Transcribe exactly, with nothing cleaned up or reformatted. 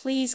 Please